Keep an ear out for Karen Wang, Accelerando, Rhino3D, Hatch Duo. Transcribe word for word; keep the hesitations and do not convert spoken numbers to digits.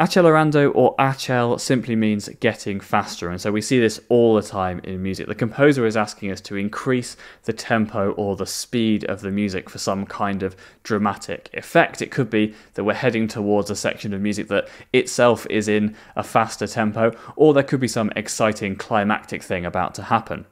Accelerando or Accel simply means getting faster, and so we see this all the time in music. The composer is asking us to increase the tempo or the speed of the music for some kind of dramatic effect. It could be that we're heading towards a section of music that itself is in a faster tempo, or there could be some exciting climactic thing about to happen.